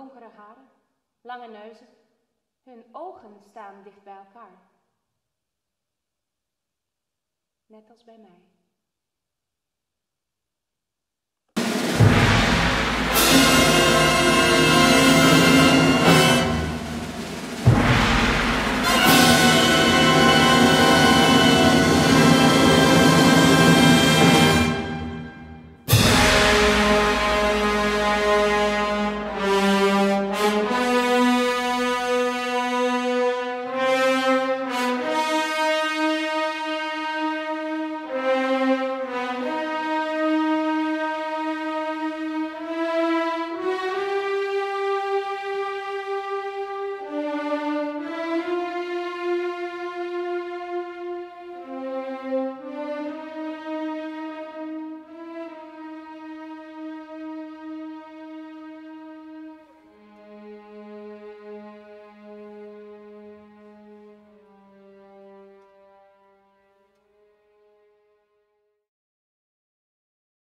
donkere haren, lange neuzen, hun ogen staan dicht bij elkaar. Net als bij mij.